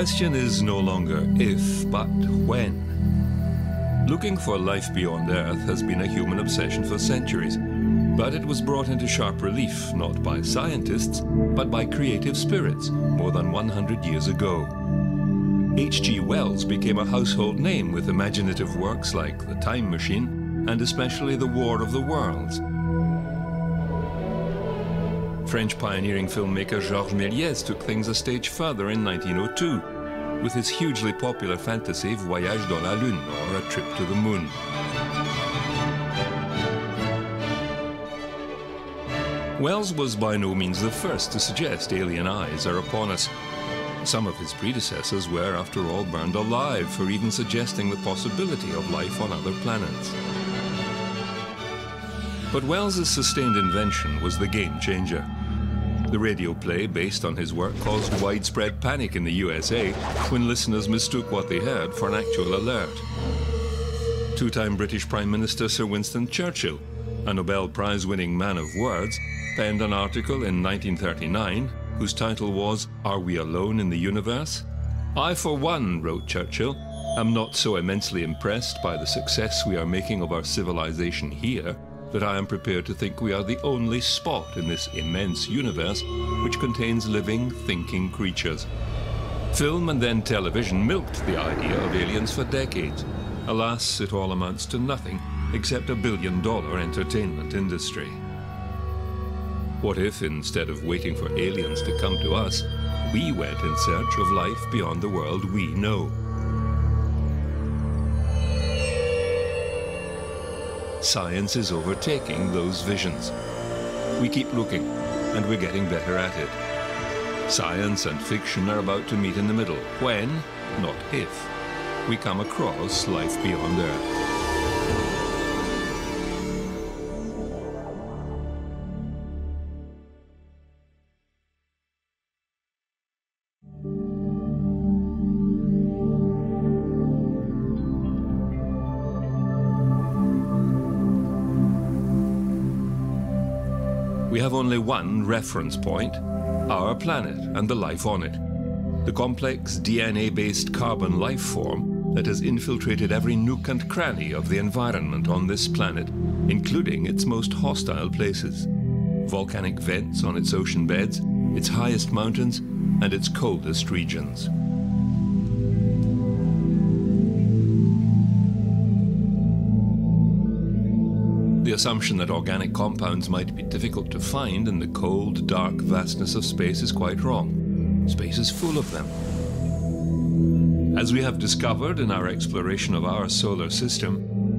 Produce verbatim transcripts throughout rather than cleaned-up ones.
question is no longer if, but when. Looking for life beyond Earth has been a human obsession for centuries, but it was brought into sharp relief not by scientists, but by creative spirits more than one hundred years ago. H G Wells became a household name with imaginative works like The Time Machine and especially The War of the Worlds. French pioneering filmmaker Georges Méliès took things a stage further in nineteen oh two with his hugely popular fantasy Voyage dans la Lune, or A Trip to the Moon. Wells was by no means the first to suggest alien eyes are upon us. Some of his predecessors were, after all, burned alive for even suggesting the possibility of life on other planets. But Wells's sustained invention was the game-changer. The radio play based on his work caused widespread panic in the U S A when listeners mistook what they heard for an actual alert. Two-time British Prime Minister Sir Winston Churchill, a Nobel Prize-winning man of words, penned an article in nineteen thirty-nine whose title was, "Are We Alone in the Universe?" "I, for one," wrote Churchill, "am not so immensely impressed by the success we are making of our civilization here that I am prepared to think we are the only spot in this immense universe which contains living, thinking creatures." Film and then television milked the idea of aliens for decades. Alas, it all amounts to nothing except a billion-dollar entertainment industry. What if, instead of waiting for aliens to come to us, we went in search of life beyond the world we know? Science is overtaking those visions. We keep looking, and we're getting better at it. Science and fiction are about to meet in the middle, when, not if, we come across life beyond Earth. We have only one reference point, our planet and the life on it. The complex D N A-based carbon life form that has infiltrated every nook and cranny of the environment on this planet, including its most hostile places. Volcanic vents on its ocean beds, its highest mountains, and its coldest regions. The assumption that organic compounds might be difficult to find in the cold, dark vastness of space is quite wrong. Space is full of them. As we have discovered in our exploration of our solar system,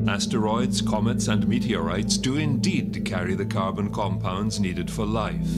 asteroids, comets, and meteorites do indeed carry the carbon compounds needed for life.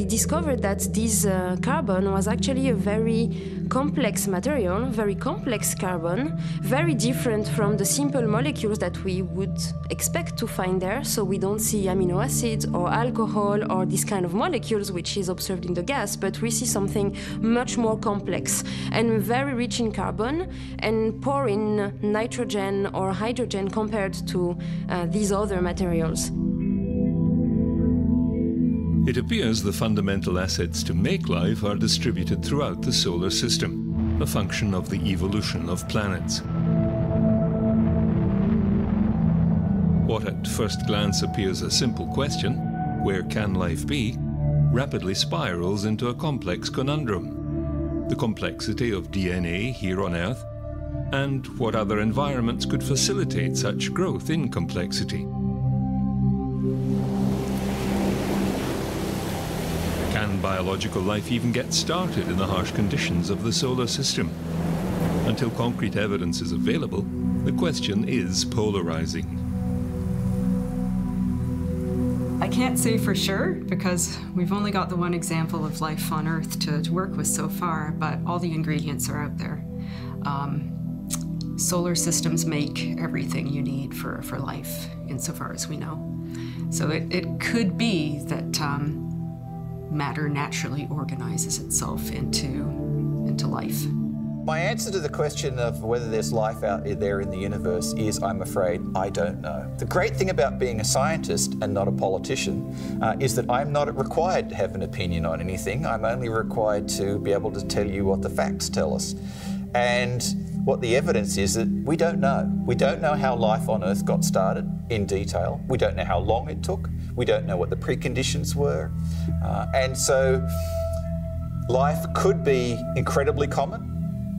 We discovered that this uh, carbon was actually a very complex material, very complex carbon, very different from the simple molecules that we would expect to find there. So we don't see amino acids or alcohol or this kind of molecules which is observed in the gas, but we see something much more complex and very rich in carbon and poor in nitrogen or hydrogen compared to uh, these other materials. It appears the fundamental assets to make life are distributed throughout the solar system, a function of the evolution of planets. What at first glance appears a simple question, where can life be, rapidly spirals into a complex conundrum. The complexity of D N A here on Earth, and what other environments could facilitate such growth in complexity. Can biological life even get started in the harsh conditions of the solar system? Until concrete evidence is available, the question is polarizing. I can't say for sure because we've only got the one example of life on Earth to, to work with so far, but all the ingredients are out there. Um, solar systems make everything you need for, for life, insofar as we know. So it, it could be that um, matter naturally organizes itself into, into life. My answer to the question of whether there's life out there in the universe is, I'm afraid, I don't know. The great thing about being a scientist and not a politician uh, is that I'm not required to have an opinion on anything. I'm only required to be able to tell you what the facts tell us. And what the evidence is that we don't know. We don't know how life on Earth got started in detail. We don't know how long it took. We don't know what the preconditions were. Uh, and so life could be incredibly common,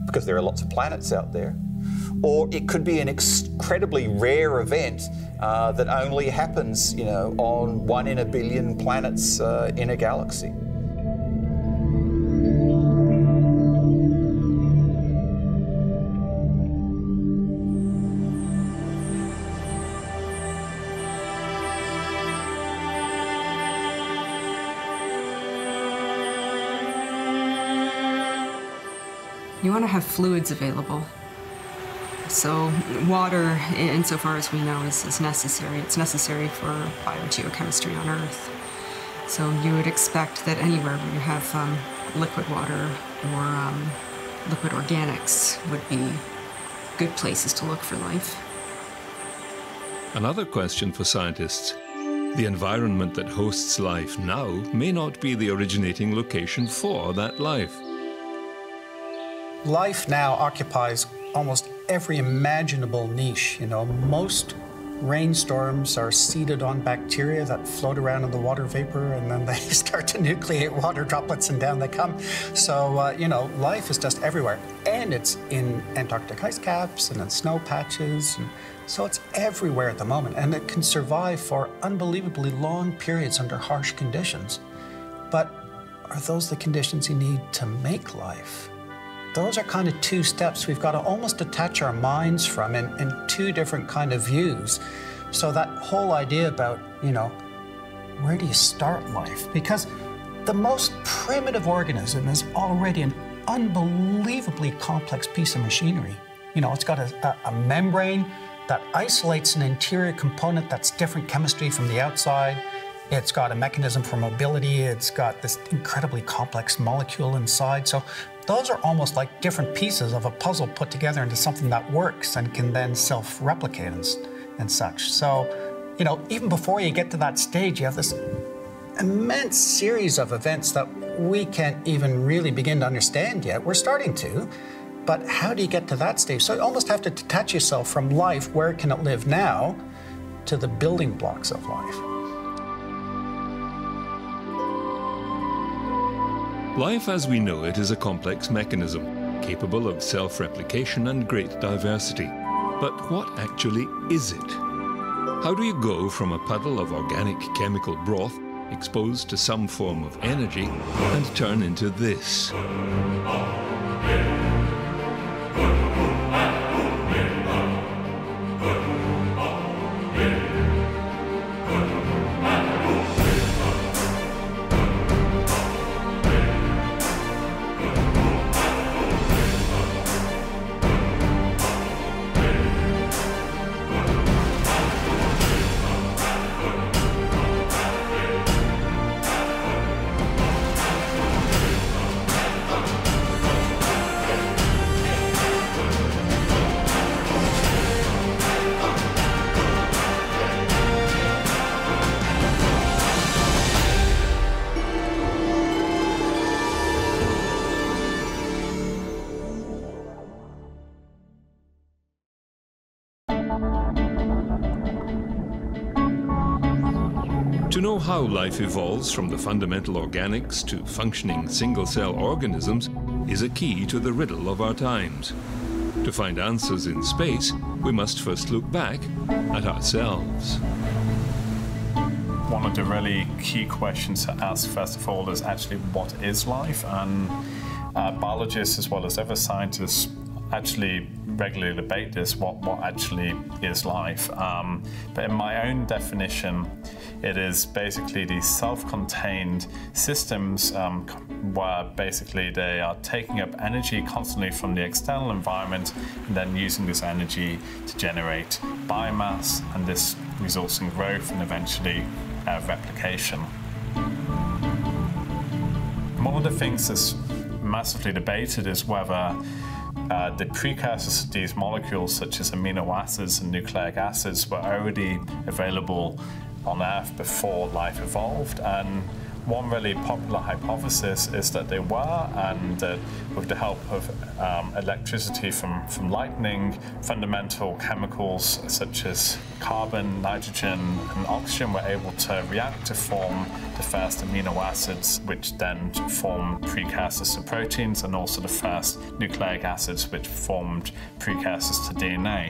because there are lots of planets out there, or it could be an incredibly rare event uh, that only happens, you know, on one in a billion planets uh, in a galaxy. You want to have fluids available. So water, insofar as we know, is, is necessary. It's necessary for biogeochemistry on Earth. So you would expect that anywhere where you have um, liquid water or um, liquid organics would be good places to look for life. Another question for scientists. The environment that hosts life now may not be the originating location for that life. Life now occupies almost every imaginable niche. You know, most rainstorms are seeded on bacteria that float around in the water vapor, and then they start to nucleate water droplets, and down they come. So, uh, you know, life is just everywhere. And it's in Antarctic ice caps and in snow patches. And so it's everywhere at the moment. And it can survive for unbelievably long periods under harsh conditions. But are those the conditions you need to make life? Those are kind of two steps we've got to almost detach our minds from in, in two different kind of views. So that whole idea about, you know, where do you start life? Because the most primitive organism is already an unbelievably complex piece of machinery. You know, it's got a, a membrane that isolates an interior component that's different chemistry from the outside. It's got a mechanism for mobility. It's got this incredibly complex molecule inside. So those are almost like different pieces of a puzzle put together into something that works and can then self-replicate and, and such. So, you know, even before you get to that stage, you have this immense series of events that we can't even really begin to understand yet. We're starting to, but how do you get to that stage? So you almost have to detach yourself from life, where can it live now, to the building blocks of life. Life as we know it is a complex mechanism, capable of self-replication and great diversity. But what actually is it? How do you go from a puddle of organic chemical broth exposed to some form of energy and turn into this? To know how life evolves from the fundamental organics to functioning single-cell organisms is a key to the riddle of our times. To find answers in space, we must first look back at ourselves. One of the really key questions to ask, first of all, is actually what is life? And uh, biologists, as well as other scientists, actually regularly debate this, what, what actually is life. Um, but in my own definition, it is basically these self-contained systems um, where basically they are taking up energy constantly from the external environment and then using this energy to generate biomass, and this results in growth and eventually uh, replication. One of the things that's massively debated is whether uh, the precursors to these molecules, such as amino acids and nucleic acids, were already available on Earth before life evolved. And one really popular hypothesis is that they were, and that with the help of um, electricity from, from lightning, fundamental chemicals such as carbon, nitrogen, and oxygen were able to react to form the first amino acids, which then formed precursors to proteins, and also the first nucleic acids, which formed precursors to D N A.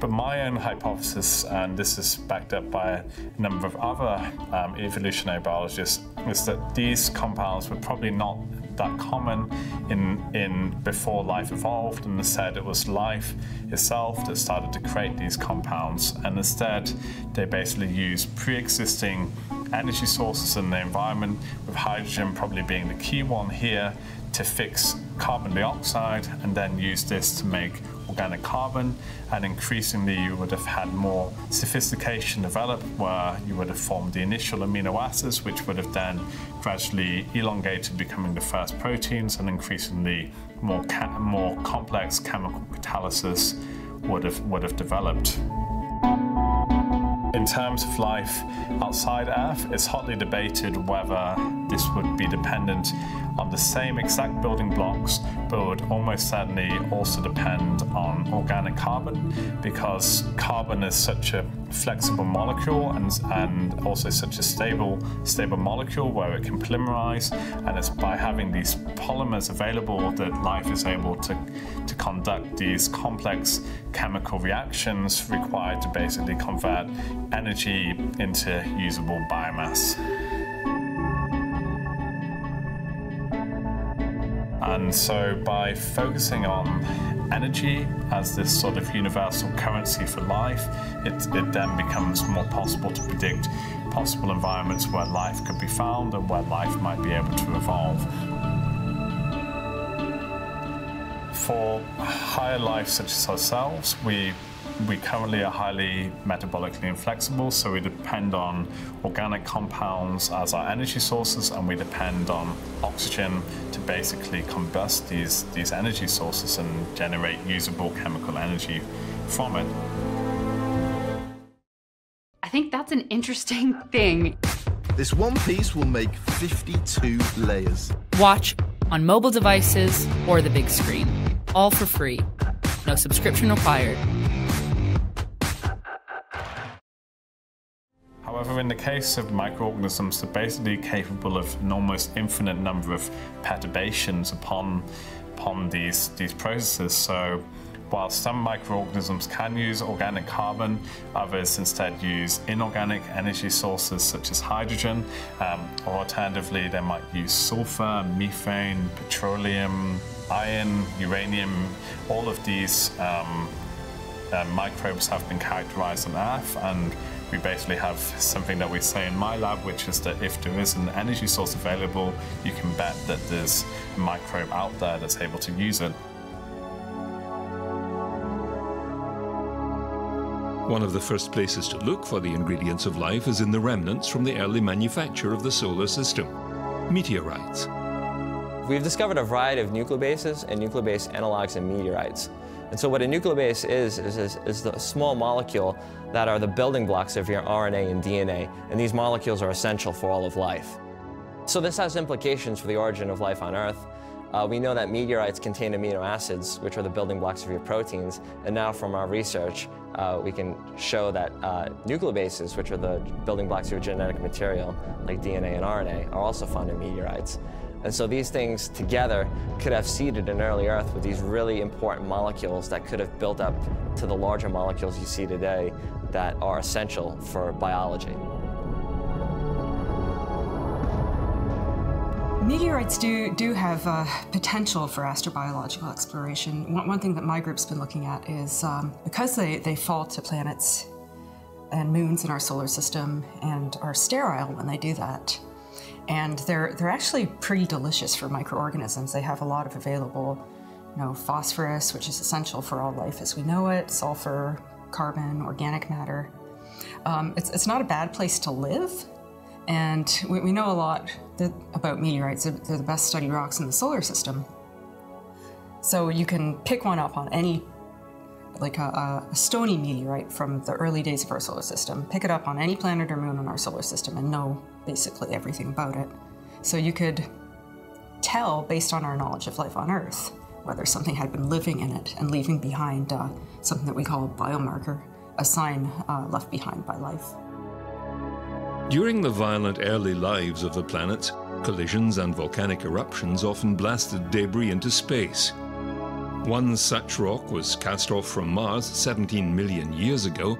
But my own hypothesis, and this is backed up by a number of other um, evolutionary biologists, is that these compounds were probably not that common in, in before life evolved, and instead it was life itself that started to create these compounds. And instead, they basically used pre-existing energy sources in the environment, with hydrogen probably being the key one here, to fix carbon dioxide, and then use this to make organic carbon. And increasingly you would have had more sophistication develop, where you would have formed the initial amino acids, which would have then gradually elongated, becoming the first proteins, and increasingly more, more complex chemical catalysis would have, would have developed. In terms of life outside Earth, it's hotly debated whether this would be dependent on the same exact building blocks, but would almost certainly also depend on organic carbon, because carbon is such a flexible molecule, and, and also such a stable, stable molecule where it can polymerize, and it's by having these polymers available that life is able to, to conduct these complex chemical reactions required to basically convert energy into usable biomass. And so by focusing on energy as this sort of universal currency for life, it, it then becomes more possible to predict possible environments where life could be found and where life might be able to evolve. For higher life such as ourselves, we We currently are highly metabolically inflexible, so we depend on organic compounds as our energy sources, and we depend on oxygen to basically combust these, these energy sources and generate usable chemical energy from it. I think that's an interesting thing. This one piece will make fifty-two layers. Watch on mobile devices or the big screen, all for free. No subscription required. However, in the case of microorganisms, they're basically capable of an almost infinite number of perturbations upon, upon these, these processes. So while some microorganisms can use organic carbon, others instead use inorganic energy sources such as hydrogen, um, or alternatively they might use sulfur, methane, petroleum, iron, uranium. All of these um, uh, microbes have been characterized on Earth, and we basically have something that we say in my lab, which is that if there is an energy source available, you can bet that there's a microbe out there that's able to use it. One of the first places to look for the ingredients of life is in the remnants from the early manufacture of the solar system, meteorites. We've discovered a variety of nucleobases and nucleobase analogs in meteorites. And so what a nucleobase is, is, is, is the small molecule that are the building blocks of your R N A and D N A, and these molecules are essential for all of life. So this has implications for the origin of life on Earth. Uh, we know that meteorites contain amino acids, which are the building blocks of your proteins, and now from our research, uh, we can show that uh, nucleobases, which are the building blocks of your genetic material, like D N A and R N A, are also found in meteorites. And so these things together could have seeded an early Earth with these really important molecules that could have built up to the larger molecules you see today that are essential for biology. Meteorites do, do have uh, potential for astrobiological exploration. One, one thing that my group's been looking at is um, because they, they fall to planets and moons in our solar system and are sterile when they do that, and they're, they're actually pretty delicious for microorganisms. They have a lot of available, you know, phosphorus, which is essential for all life as we know it, sulfur, carbon, organic matter. Um, it's, it's not a bad place to live. And we, we know a lot that, about meteorites. They're, they're the best studied rocks in the solar system. So you can pick one up on any, like a, a stony meteorite from the early days of our solar system. Pick it up on any planet or moon in our solar system and know basically everything about it. So you could tell, based on our knowledge of life on Earth, whether something had been living in it and leaving behind uh, something that we call a biomarker, a sign uh, left behind by life. During the violent early lives of the planets, collisions and volcanic eruptions often blasted debris into space. One such rock was cast off from Mars seventeen million years ago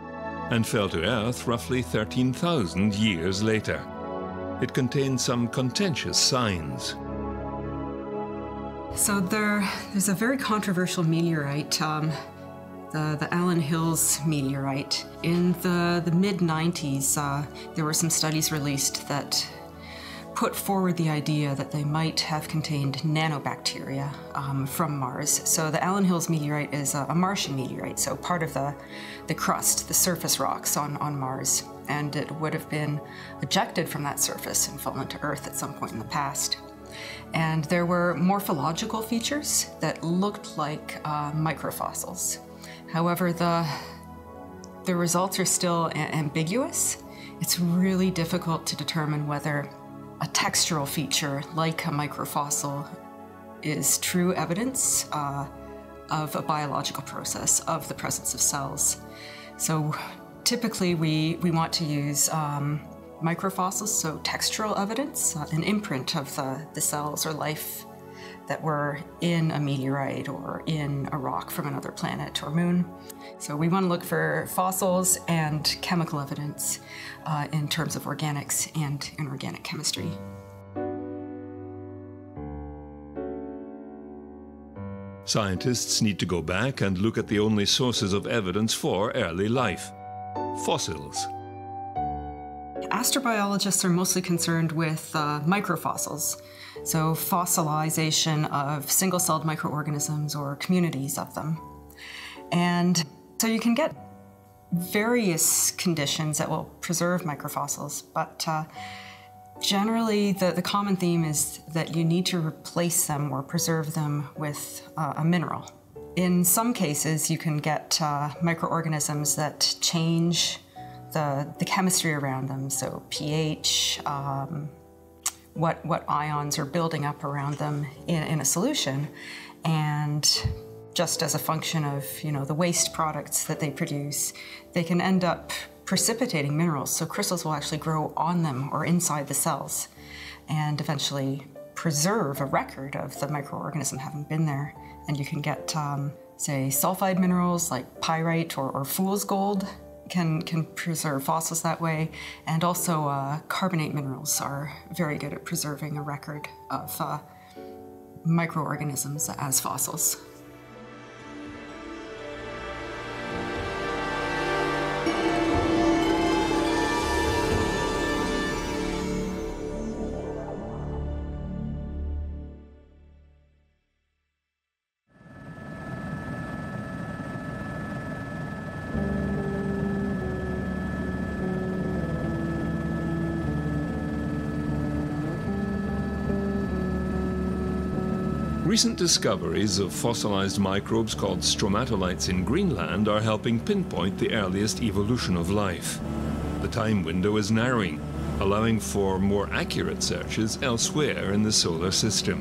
and fell to Earth roughly thirteen thousand years later. It contained some contentious signs. So there, there's a very controversial meteorite, um, the, the Allen Hills meteorite. In the, the mid nineties, uh, there were some studies released that put forward the idea that they might have contained nanobacteria um, from Mars. So the Allen Hills meteorite is a, a Martian meteorite, so part of the, the crust, the surface rocks on, on Mars. And it would have been ejected from that surface and fallen to Earth at some point in the past. And there were morphological features that looked like uh, microfossils. However, the, the results are still ambiguous. It's really difficult to determine whether a textural feature like a microfossil is true evidence uh, of a biological process, of the presence of cells. So typically we, we want to use um, microfossils, so textural evidence, uh, an imprint of the, the cells or life that were in a meteorite or in a rock from another planet or moon. So we want to look for fossils and chemical evidence uh, in terms of organics and inorganic chemistry. Scientists need to go back and look at the only sources of evidence for early life, fossils. Astrobiologists are mostly concerned with uh, microfossils, so fossilization of single-celled microorganisms or communities of them. And so you can get various conditions that will preserve microfossils, but uh, generally the, the common theme is that you need to replace them or preserve them with uh, a mineral. In some cases you can get uh, microorganisms that change The, the chemistry around them, so pH, um, what, what ions are building up around them in, in a solution, and just as a function of, you know, the waste products that they produce, they can end up precipitating minerals, so crystals will actually grow on them or inside the cells, and eventually preserve a record of the microorganism having been there, and you can get, um, say, sulfide minerals like pyrite or, or fool's gold. Can, can preserve fossils that way, and also uh, carbonate minerals are very good at preserving a record of uh, microorganisms as fossils. Recent discoveries of fossilized microbes called stromatolites in Greenland are helping pinpoint the earliest evolution of life. The time window is narrowing, allowing for more accurate searches elsewhere in the solar system.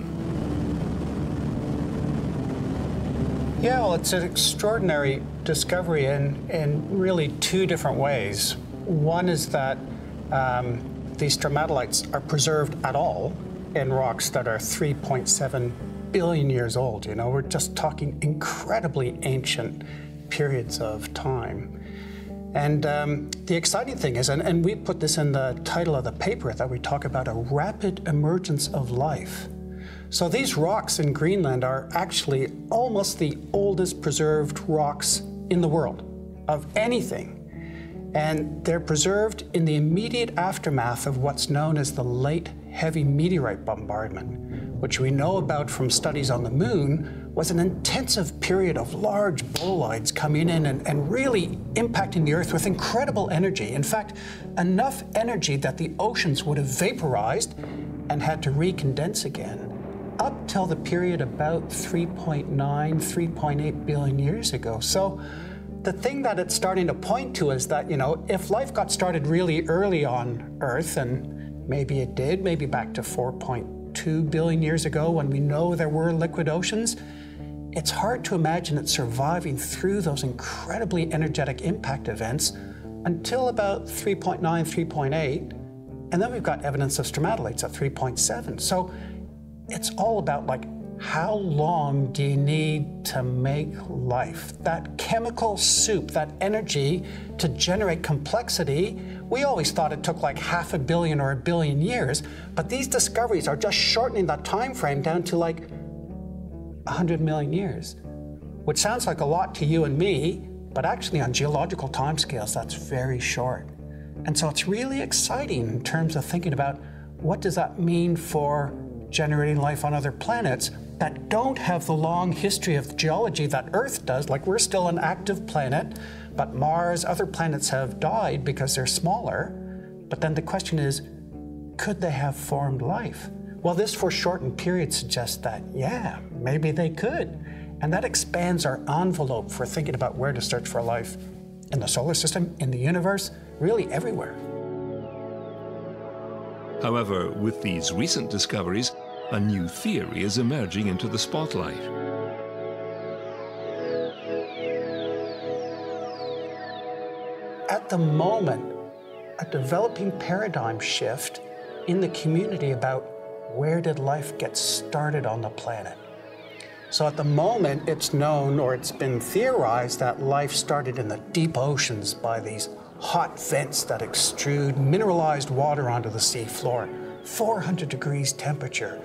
Yeah, well, it's an extraordinary discovery in, in really two different ways. One is that um, these stromatolites are preserved at all in rocks that are three point seven billion years old. You know, we're just talking incredibly ancient periods of time. And um, the exciting thing is, and, and we put this in the title of the paper, that we talk about a rapid emergence of life. So these rocks in Greenland are actually almost the oldest preserved rocks in the world of anything. And they're preserved in the immediate aftermath of what's known as the late heavy meteorite bombardment, which we know about from studies on the moon, was an intensive period of large bolides coming in and, and really impacting the Earth with incredible energy. In fact, enough energy that the oceans would have vaporized and had to recondense again. up till the period about three point nine, three point eight billion years ago. So the thing that it's starting to point to is that, you know, if life got started really early on Earth, and maybe it did, maybe back to four point two billion years ago when we know there were liquid oceans, it's hard to imagine it surviving through those incredibly energetic impact events until about three point nine, three point eight. And then we've got evidence of stromatolites at three point seven. So it's all about, like, how long do you need to make life? That chemical soup, that energy to generate complexity, we always thought it took like half a billion or a billion years, but these discoveries are just shortening that time frame down to like one hundred million years, which sounds like a lot to you and me, but actually on geological timescales, that's very short. And so it's really exciting in terms of thinking about what does that mean for generating life on other planets that don't have the long history of geology that Earth does. Like, we're still an active planet, but Mars, other planets have died because they're smaller. But then the question is, could they have formed life? Well, this foreshortened period suggests that, yeah, maybe they could. And that expands our envelope for thinking about where to search for life in the solar system, in the universe, really everywhere. However, with these recent discoveries, a new theory is emerging into the spotlight. At the moment, a developing paradigm shift in the community about where did life get started on the planet. So at the moment, it's known, or it's been theorized, that life started in the deep oceans by these hot vents that extrude mineralized water onto the sea floor, four hundred degrees temperature,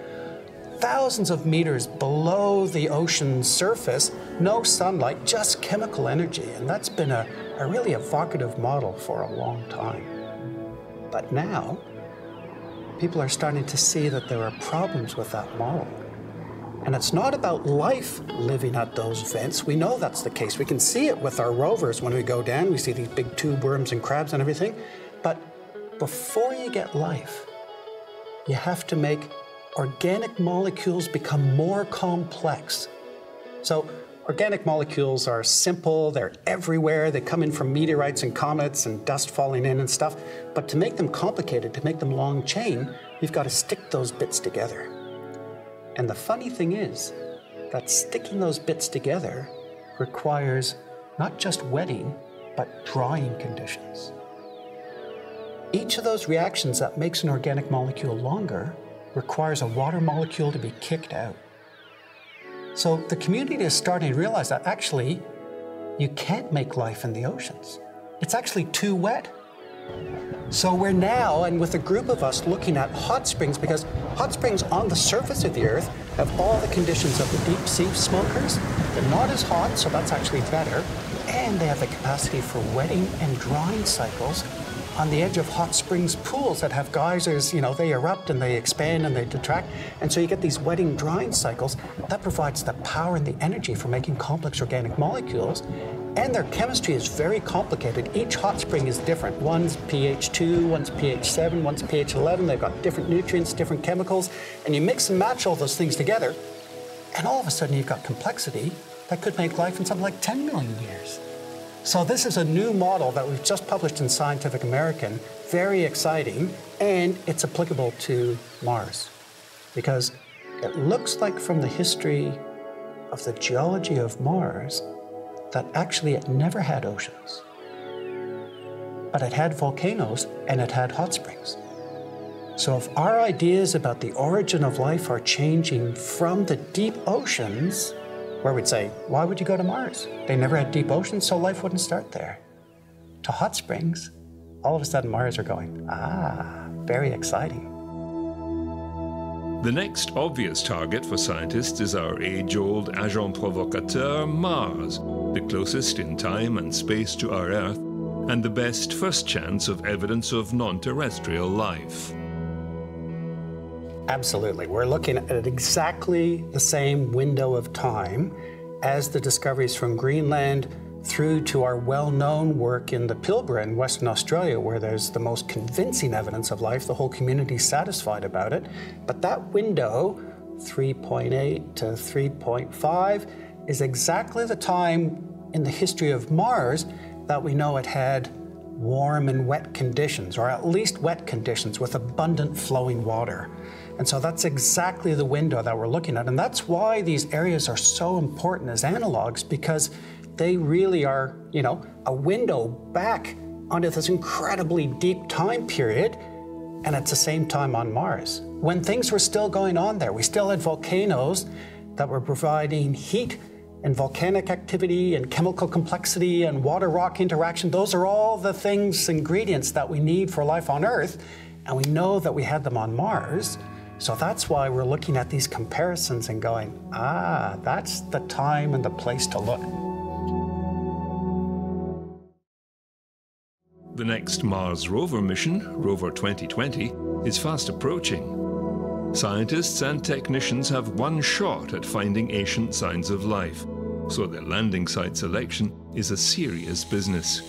thousands of meters below the ocean's surface, no sunlight, just chemical energy. And that's been a, a really evocative model for a long time. But now, people are starting to see that there are problems with that model. And it's not about life living at those vents. We know that's the case. We can see it with our rovers when we go down. We see these big tube worms and crabs and everything. But before you get life, you have to make organic molecules become more complex. So organic molecules are simple. They're everywhere. They come in from meteorites and comets and dust falling in and stuff. But to make them complicated, to make them long chain, you've got to stick those bits together. And the funny thing is that sticking those bits together requires not just wetting, but drying conditions. Each of those reactions that makes an organic molecule longer requires a water molecule to be kicked out. So the community is starting to realize that actually you can't make life in the oceans. It's actually too wet. So we're now, and with a group of us, looking at hot springs, because hot springs on the surface of the Earth have all the conditions of the deep sea smokers. They're not as hot, so that's actually better. And they have the capacity for wetting and drying cycles on the edge of hot springs pools that have geysers. You know, they erupt and they expand and they detract. And so you get these wetting, drying cycles that provides the power and the energy for making complex organic molecules. And their chemistry is very complicated. Each hot spring is different. One's pH two, one's pH seven, one's pH eleven. They've got different nutrients, different chemicals. And you mix and match all those things together, and all of a sudden you've got complexity that could make life in something like ten million years. So this is a new model that we've just published in Scientific American. Very exciting, and it's applicable to Mars, because it looks like from the history of the geology of Mars that actually it never had oceans, but it had volcanoes and it had hot springs. So if our ideas about the origin of life are changing from the deep oceans, where we'd say, why would you go to Mars? They never had deep oceans, so life wouldn't start there, to hot springs, all of a sudden Mars are going, ah, very exciting. The next obvious target for scientists is our age-old agent provocateur, Mars, the closest in time and space to our Earth, and the best first chance of evidence of non-terrestrial life. Absolutely. We're looking at exactly the same window of time as the discoveries from Greenland through to our well-known work in the Pilbara in Western Australia, where there's the most convincing evidence of life. The whole community is satisfied about it. But that window three point eight to three point five is exactly the time in the history of Mars that we know it had warm and wet conditions, or at least wet conditions with abundant flowing water. And so that's exactly the window that we're looking at. And that's why these areas are so important as analogs, because they really are, you know, a window back onto this incredibly deep time period. And at the same time on Mars, when things were still going on there, we still had volcanoes that were providing heat and volcanic activity and chemical complexity and water-rock interaction. Those are all the things, ingredients that we need for life on Earth. And we know that we had them on Mars. So that's why we're looking at these comparisons and going, ah, that's the time and the place to look. The next Mars rover mission, Rover twenty twenty, is fast approaching. Scientists and technicians have one shot at finding ancient signs of life, so their landing site selection is a serious business.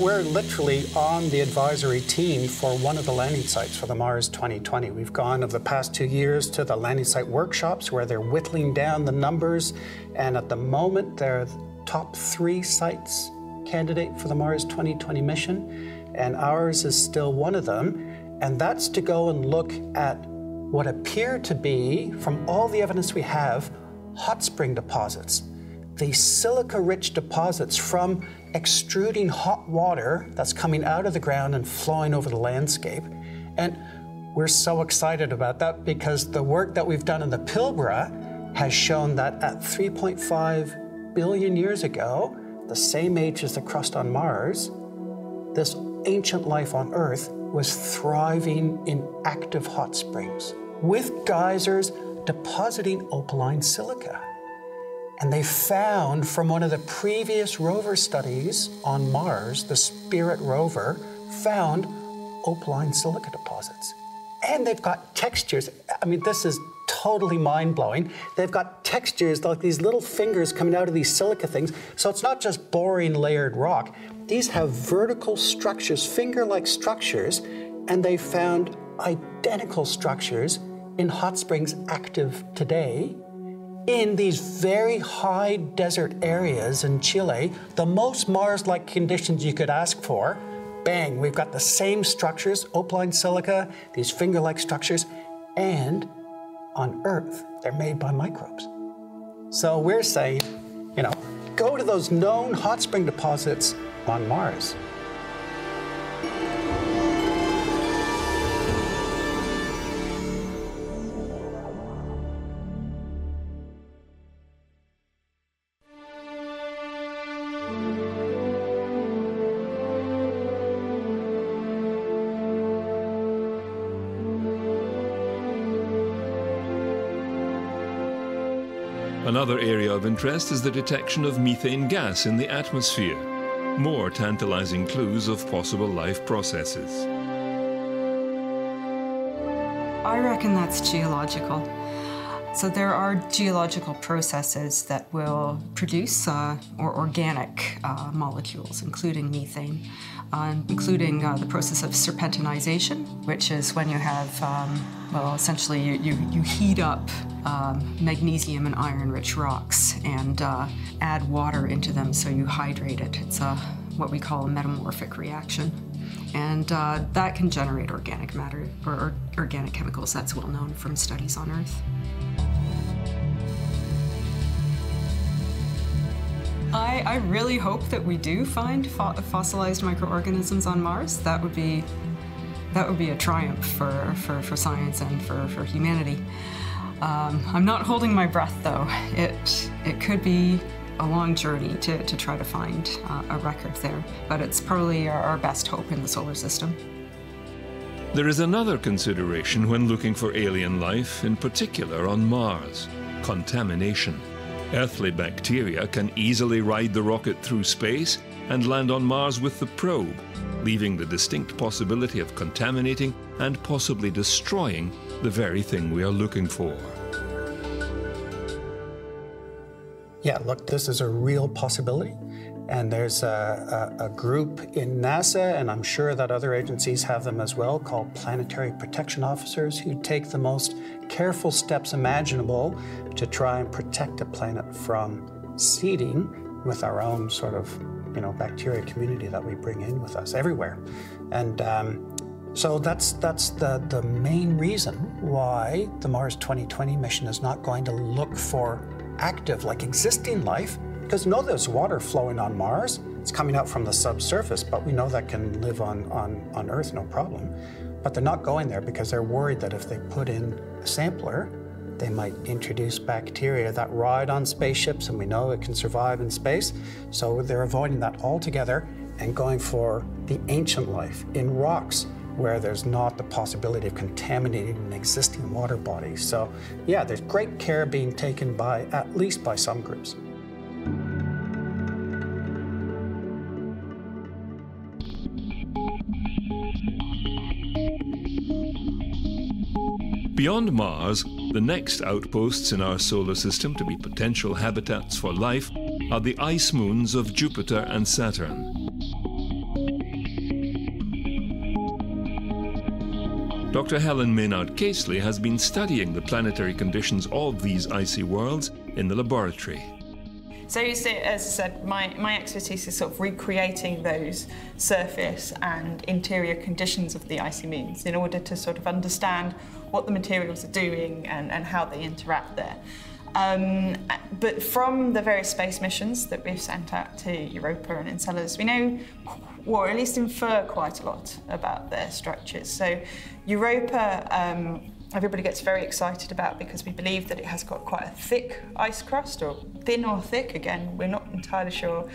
We're literally on the advisory team for one of the landing sites for the Mars twenty twenty. We've gone over the past two years to the landing site workshops where they're whittling down the numbers, and at the moment they're the top three sites candidate for the Mars twenty twenty mission, and ours is still one of them, and that's to go and look at what appear to be, from all the evidence we have, hot spring deposits. The silica-rich deposits from extruding hot water that's coming out of the ground and flowing over the landscape. And we're so excited about that because the work that we've done in the Pilbara has shown that at three point five billion years ago, the same age as the crust on Mars, this ancient life on Earth was thriving in active hot springs with geysers depositing opaline silica. And they found from one of the previous rover studies on Mars, the Spirit rover, found opaline silica deposits. And they've got textures. I mean, this is totally mind-blowing. They've got textures like these little fingers coming out of these silica things. So it's not just boring layered rock. These have vertical structures, finger-like structures, and they found identical structures in hot springs active today in these very high desert areas in Chile, the most Mars-like conditions you could ask for. Bang, we've got the same structures, opaline silica, these finger-like structures, and on Earth, they're made by microbes. So we're saying, you know, go to those known hot spring deposits on Mars. Another area of interest is the detection of methane gas in the atmosphere. More tantalizing clues of possible life processes. I reckon that's geological. So there are geological processes that will produce uh, or organic uh, molecules, including methane, uh, including uh, the process of serpentinization, which is when you have, um, well, essentially you, you, you heat up um, magnesium and iron-rich rocks and uh, add water into them so you hydrate it. It's a, what we call a metamorphic reaction. And uh, that can generate organic matter or, or organic chemicals. That's well known from studies on Earth. I, I really hope that we do find fo fossilized microorganisms on Mars. That would be, that would be a triumph for, for, for science and for, for humanity. Um, I'm not holding my breath, though. It, it could be a long journey to, to try to find uh, a record there, but it's probably our, our best hope in the solar system. There is another consideration when looking for alien life, in particular on Mars: contamination. Earthly bacteria can easily ride the rocket through space and land on Mars with the probe, leaving the distinct possibility of contaminating and possibly destroying the very thing we are looking for. Yeah, look, this is a real possibility. And there's a, a, a group in NASA, and I'm sure that other agencies have them as well, called Planetary Protection Officers, who take the most careful steps imaginable to try and protect a planet from seeding with our own sort of, you know, bacteria community that we bring in with us everywhere. And um, so that's, that's the, the main reason why the Mars twenty twenty mission is not going to look for active, like existing life, because we know there's water flowing on Mars. It's coming out from the subsurface, but we know that can live on, on, on Earth, no problem. But they're not going there because they're worried that if they put in a sampler, they might introduce bacteria that ride on spaceships, and we know it can survive in space. So they're avoiding that altogether and going for the ancient life in rocks, where there's not the possibility of contaminating an existing water body. So yeah, there's great care being taken by, at least by some groups. Beyond Mars, the next outposts in our solar system to be potential habitats for life are the ice moons of Jupiter and Saturn. Doctor Helen Maynard-Casley has been studying the planetary conditions of these icy worlds in the laboratory. So, as I said, my, my expertise is sort of recreating those surface and interior conditions of the icy moons in order to sort of understand what the materials are doing and, and how they interact there. Um, but from the various space missions that we've sent out to Europa and Enceladus, we know, or at least infer quite a lot about their structures. So Europa, um, everybody gets very excited about because we believe that it has got quite a thick ice crust, or thin or thick, again, we're not entirely sure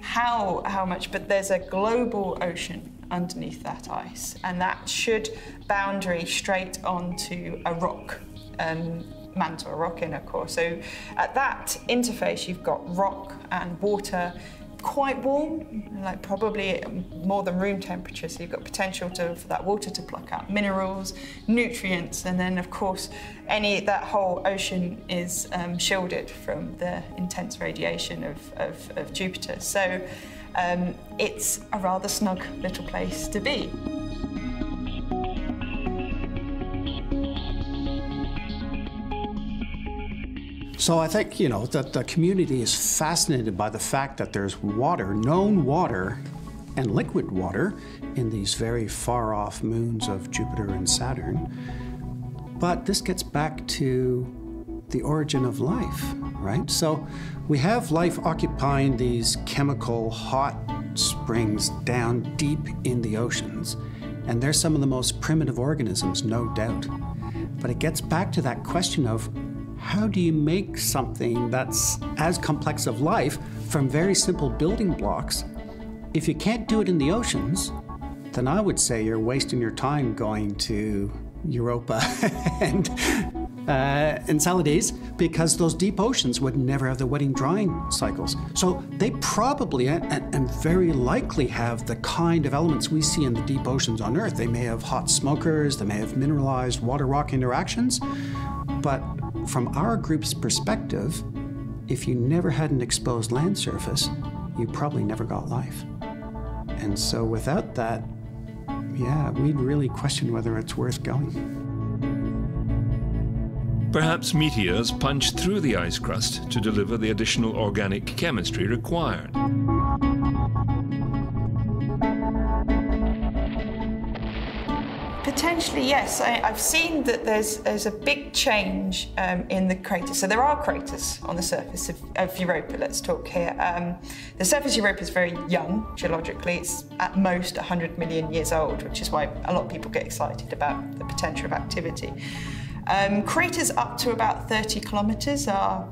how, how much, but there's a global ocean underneath that ice, and that should boundary straight onto a rock, um, mantle, a rock inner core. So at that interface, you've got rock and water, quite warm, like probably more than room temperature, so you've got potential to, for that water to pluck up minerals, nutrients, and then of course any that whole ocean is um, shielded from the intense radiation of, of, of Jupiter. So um, it's a rather snug little place to be. So I think, you know, that the community is fascinated by the fact that there's water, known water and liquid water in these very far off moons of Jupiter and Saturn. But this gets back to the origin of life, right? So we have life occupying these chemical hot springs down deep in the oceans, and they're some of the most primitive organisms, no doubt. But it gets back to that question of, how do you make something that's as complex of life from very simple building blocks? If you can't do it in the oceans, then I would say you're wasting your time going to Europa and uh, Enceladus, because those deep oceans would never have the wetting drying cycles. So they probably and, and very likely have the kind of elements we see in the deep oceans on Earth. They may have hot smokers, they may have mineralized water-rock interactions, but from our group's perspective, if you never had an exposed land surface, you probably never got life. And so without that, yeah, we'd really question whether it's worth going. Perhaps meteors punch through the ice crust to deliver the additional organic chemistry required. Potentially, yes. I, I've seen that there's, there's a big change um, in the craters. So there are craters on the surface of, of Europa, let's talk here. Um, the surface of Europa is very young geologically. It's at most one hundred million years old, which is why a lot of people get excited about the potential of activity. Um, craters up to about thirty kilometers are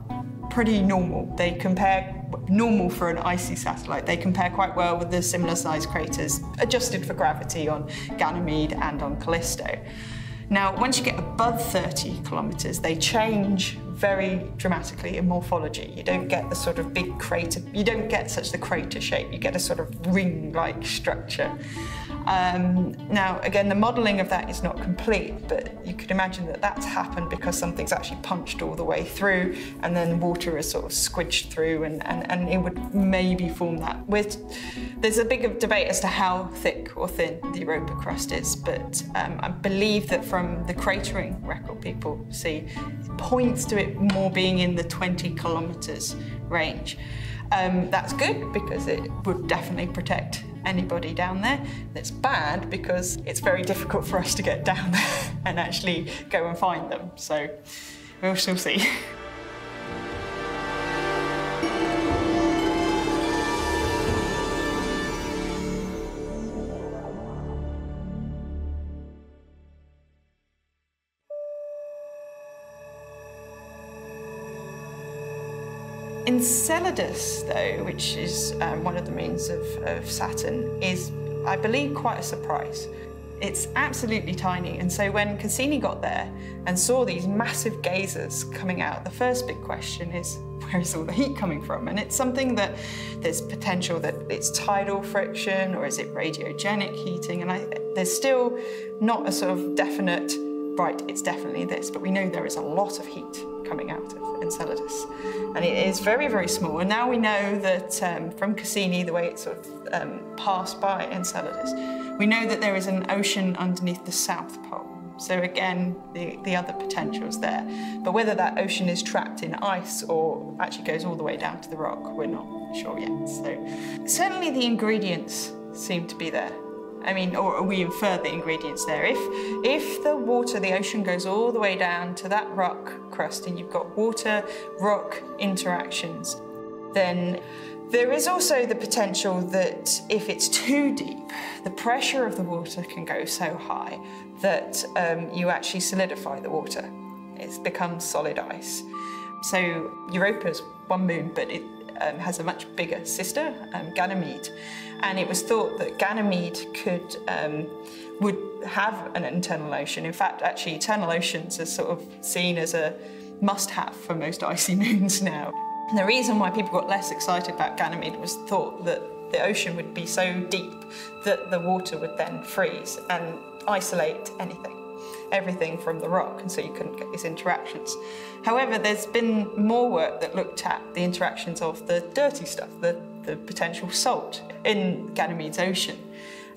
pretty normal. They compare normal for an icy satellite. They compare quite well with the similar-sized craters adjusted for gravity on Ganymede and on Callisto. Now, once you get above thirty kilometers, they change very dramatically in morphology. You don't get the sort of big crater, you don't get such the crater shape, you get a sort of ring-like structure. Um, now, again, the modelling of that is not complete, but you could imagine that that's happened because something's actually punched all the way through, and then water is sort of squidged through, and, and, and it would maybe form that. With, there's a big debate as to how thick or thin the Europa crust is, but um, I believe that from the cratering record people see, it points to it more being in the twenty kilometres range. Um, that's good because it would definitely protect anybody down there. That's bad because it's very difficult for us to get down there and actually go and find them. So we'll still see. Enceladus, though, which is um, one of the moons of, of Saturn, is, I believe, quite a surprise. It's absolutely tiny, and so when Cassini got there and saw these massive geysers coming out, the first big question is, where is all the heat coming from? And it's something that there's potential that it's tidal friction, or is it radiogenic heating? And I, there's still not a sort of definite, right, it's definitely this, but we know there is a lot of heat coming out of Enceladus. And it is very, very small. And now we know that um, from Cassini, the way it sort of um, passed by Enceladus, we know that there is an ocean underneath the South Pole. So again, the, the other potential's there. But whether that ocean is trapped in ice or actually goes all the way down to the rock, we're not sure yet. So certainly the ingredients seem to be there. I mean, or we infer the ingredients there. If, if the water, the ocean goes all the way down to that rock crust and you've got water-rock interactions, then there is also the potential that if it's too deep, the pressure of the water can go so high that um, you actually solidify the water. It becomes solid ice. So Europa's one moon, but it Um, has a much bigger sister, um, Ganymede, and it was thought that Ganymede could um, would have an internal ocean. In fact, actually, internal oceans are sort of seen as a must-have for most icy moons now. And the reason why people got less excited about Ganymede was thought that the ocean would be so deep that the water would then freeze and isolate anything. everything from the rock, and so you couldn't get these interactions. However, there's been more work that looked at the interactions of the dirty stuff, the, the potential salt in Ganymede's ocean,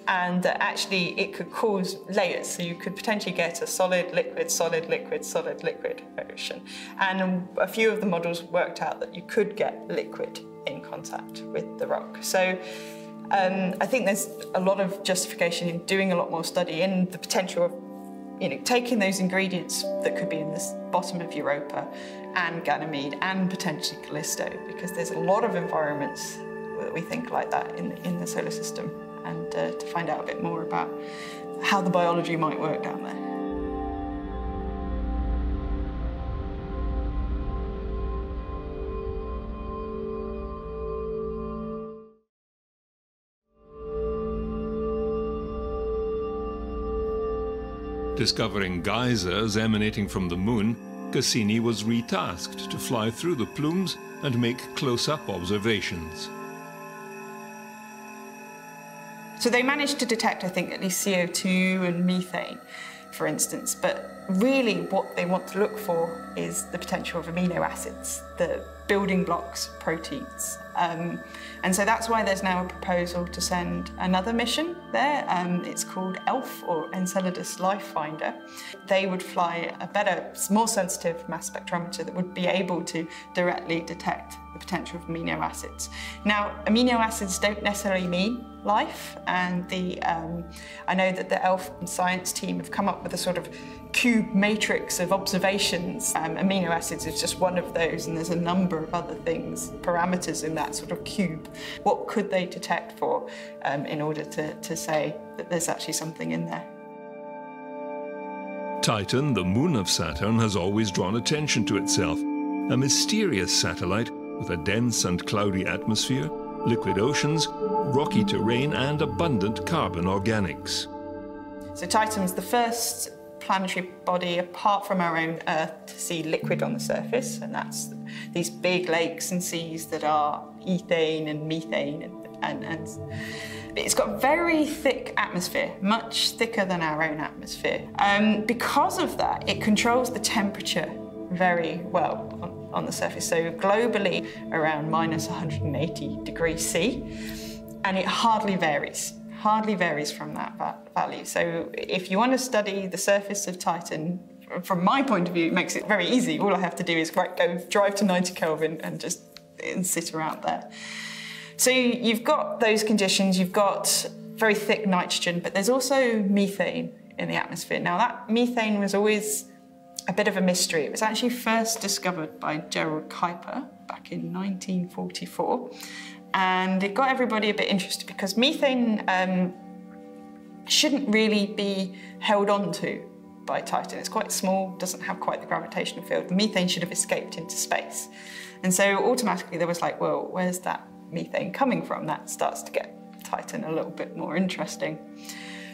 and uh, actually it could cause layers, so you could potentially get a solid, liquid, solid, liquid, solid, liquid ocean. And a few of the models worked out that you could get liquid in contact with the rock. So. Um, I think there's a lot of justification in doing a lot more study in the potential of you know, taking those ingredients that could be in the bottom of Europa and Ganymede and potentially Callisto, because there's a lot of environments that we think like that in, in the solar system, and uh, to find out a bit more about how the biology might work down there. Discovering geysers emanating from the moon, Cassini was retasked to fly through the plumes and make close-up observations. So they managed to detect, I think, at least C O two and methane, for instance, but really what they want to look for is the potential of amino acids, the building blocks, proteins. Um, and so that's why there's now a proposal to send another mission there. Um, it's called ELF, or Enceladus Lifefinder. They would fly a better, more sensitive mass spectrometer that would be able to directly detect the potential of amino acids. Now, amino acids don't necessarily mean life, and the um, I know that the ELF science team have come up with a sort of cube matrix of observations. Um, amino acids is just one of those, and there's a number of other things, parameters in that sort of cube. What could they detect for um, in order to, to say that there's actually something in there? Titan, the moon of Saturn, has always drawn attention to itself. A mysterious satellite with a dense and cloudy atmosphere, liquid oceans, rocky terrain, and abundant carbon organics. So Titan's the first planetary body apart from our own Earth to see liquid on the surface, and that's these big lakes and seas that are ethane and methane and and, and it's got a very thick atmosphere, much thicker than our own atmosphere. Um, because of that, it controls the temperature very well on, on the surface. So globally, around minus one hundred eighty degrees C, and it hardly varies. Hardly varies from that value. So if you want to study the surface of Titan, from my point of view, it makes it very easy. All I have to do is right, go drive to ninety Kelvin and just and sit around there. So you've got those conditions, you've got very thick nitrogen, but there's also methane in the atmosphere. Now that methane was always a bit of a mystery. It was actually first discovered by Gerald Kuiper back in nineteen forty-four. And it got everybody a bit interested because methane um, shouldn't really be held on to by Titan. It's quite small, doesn't have quite the gravitational field. The methane should have escaped into space. And so automatically there was like, well, where's that methane coming from? That starts to get Titan a little bit more interesting.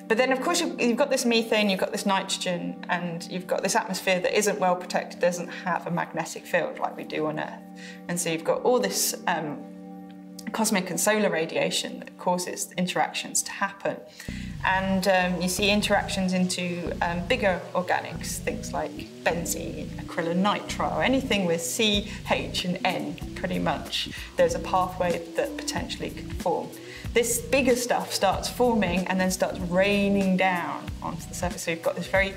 But then, of course, you've got this methane, you've got this nitrogen, and you've got this atmosphere that isn't well protected, doesn't have a magnetic field like we do on Earth. And so you've got all this um, cosmic and solar radiation that causes interactions to happen. And um, you see interactions into um, bigger organics, things like benzene, acrylonitrile, anything with C, H and N, pretty much. There's a pathway that potentially could form. This bigger stuff starts forming and then starts raining down onto the surface. So you've got this very,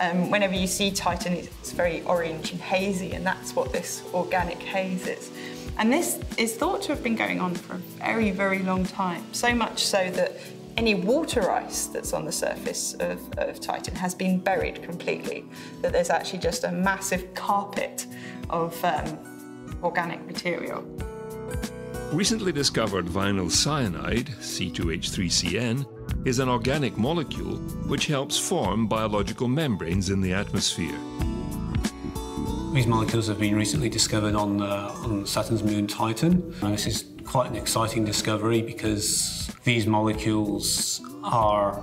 um, whenever you see Titan, it's very orange and hazy, and that's what this organic haze is. And this is thought to have been going on for a very, very long time, so much so that any water ice that's on the surface of, of Titan has been buried completely, that there's actually just a massive carpet of um, organic material. Recently discovered vinyl cyanide, C two H three C N, is an organic molecule which helps form biological membranes in the atmosphere. These molecules have been recently discovered on, uh, on Saturn's moon Titan, and this is quite an exciting discovery because these molecules are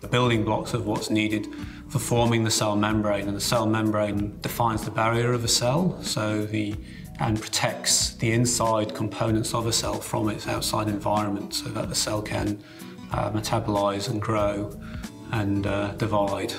the building blocks of what's needed for forming the cell membrane, and the cell membrane defines the barrier of a cell, so the and protects the inside components of a cell from its outside environment, so that the cell can uh, metabolize and grow and uh, divide.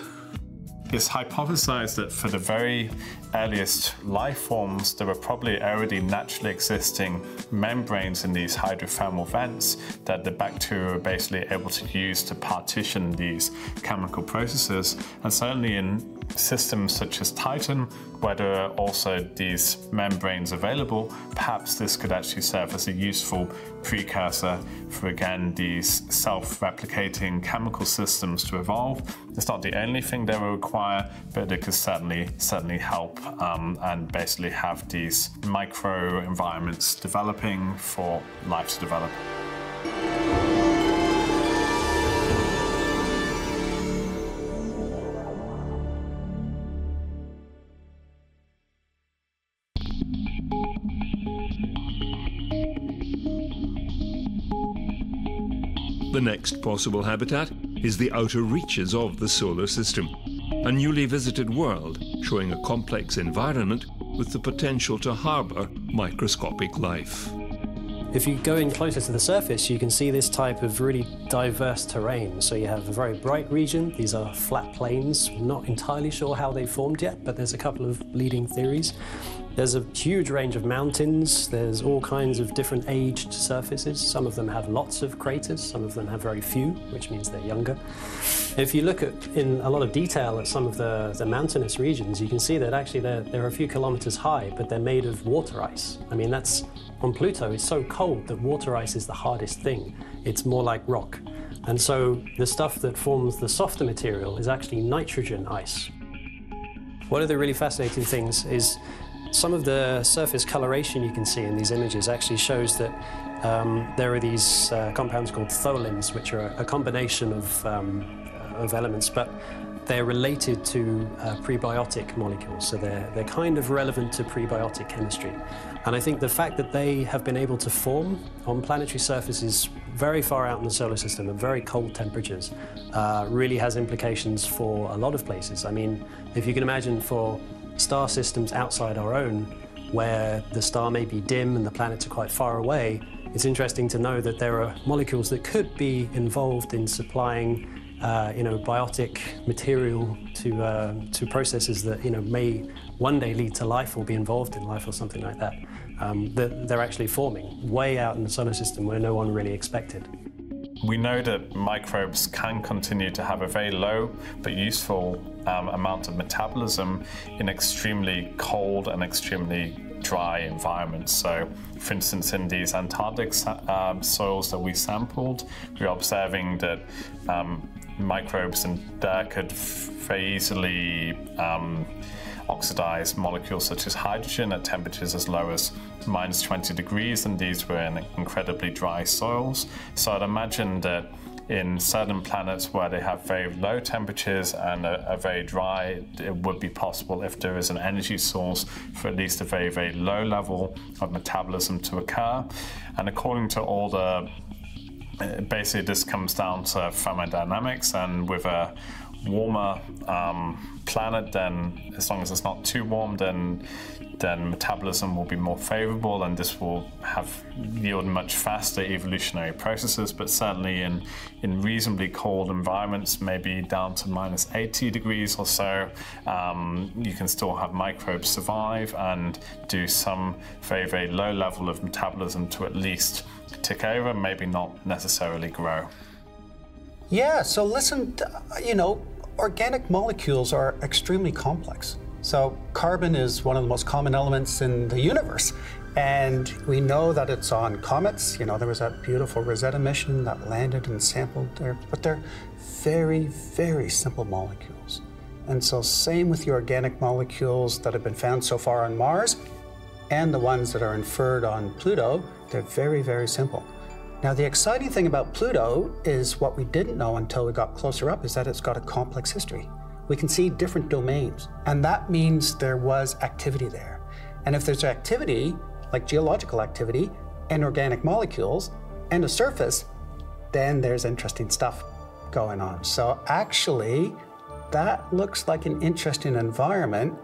It's hypothesized that for the very earliest life forms, there were probably already naturally existing membranes in these hydrothermal vents that the bacteria were basically able to use to partition these chemical processes. And certainly in systems such as Titan, where there are also these membranes available, perhaps this could actually serve as a useful precursor for, again, these self-replicating chemical systems to evolve. It's not the only thing they will require, but it could certainly, certainly help um, and basically have these micro environments developing for life to develop. The next possible habitat is the outer reaches of the solar system, a newly visited world showing a complex environment with the potential to harbour microscopic life. If you go in closer to the surface, you can see this type of really diverse terrain. So you have a very bright region. These are flat plains. I'm not entirely sure how they formed yet, but there's a couple of leading theories. There's a huge range of mountains, there's all kinds of different aged surfaces. Some of them have lots of craters, some of them have very few, which means they're younger. If you look at, in a lot of detail at some of the, the mountainous regions, you can see that actually they're, they're a few kilometers high, but they're made of water ice. I mean, that's, on Pluto, it's so cold that water ice is the hardest thing. It's more like rock. And so the stuff that forms the softer material is actually nitrogen ice. One of the really fascinating things is some of the surface coloration you can see in these images actually shows that um, there are these uh, compounds called tholins, which are a combination of, um, of elements, but they're related to uh, prebiotic molecules, so they're, they're kind of relevant to prebiotic chemistry. And I think the fact that they have been able to form on planetary surfaces very far out in the solar system at very cold temperatures uh, really has implications for a lot of places. I mean, if you can imagine for star systems outside our own, where the star may be dim and the planets are quite far away, It's interesting to know that there are molecules that could be involved in supplying uh, you know, biotic material to, uh, to processes that you know, may one day lead to life or be involved in life or something like that. Um, that they're actually forming way out in the solar system where no one really expected. We know that microbes can continue to have a very low but useful um, amount of metabolism in extremely cold and extremely dry environments. So, for instance, in these Antarctic uh, soils that we sampled, we were observing that um, microbes in there could very easily um, oxidize molecules such as hydrogen at temperatures as low as minus twenty degrees, and these were in incredibly dry soils. So I'd imagine that in certain planets where they have very low temperatures and are, are very dry, it would be possible, if there is an energy source, for at least a very, very low level of metabolism to occur. And according to all the, basically this comes down to thermodynamics, and with a warmer um, planet, then as long as it's not too warm, then then metabolism will be more favorable, and this will have yield much faster evolutionary processes. But certainly in in reasonably cold environments, maybe down to minus eighty degrees or so, um, you can still have microbes survive and do some very, very low level of metabolism to at least tick over, maybe not necessarily grow. Yeah, so listen, you know, organic molecules are extremely complex. So carbon is one of the most common elements in the universe. And we know that it's on comets. You know, there was that beautiful Rosetta mission that landed and sampled there. But they're very, very simple molecules. And so same with the organic molecules that have been found so far on Mars and the ones that are inferred on Pluto. They're very, very simple. Now, the exciting thing about Pluto is what we didn't know until we got closer up is that it's got a complex history. We can see different domains, and that means there was activity there. And if there's activity, like geological activity, and organic molecules, and a surface, then there's interesting stuff going on. So actually, that looks like an interesting environment.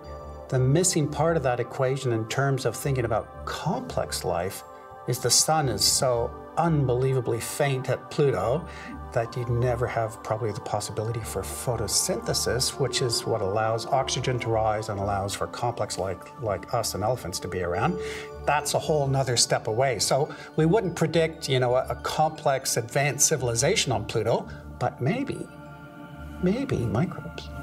The missing part of that equation in terms of thinking about complex life is the sun is so unbelievably faint at Pluto that you'd never have probably the possibility for photosynthesis, which is what allows oxygen to rise and allows for complex like, like us and elephants to be around. That's a whole nother step away. So we wouldn't predict, you know, a, a complex advanced civilization on Pluto, but maybe, maybe microbes.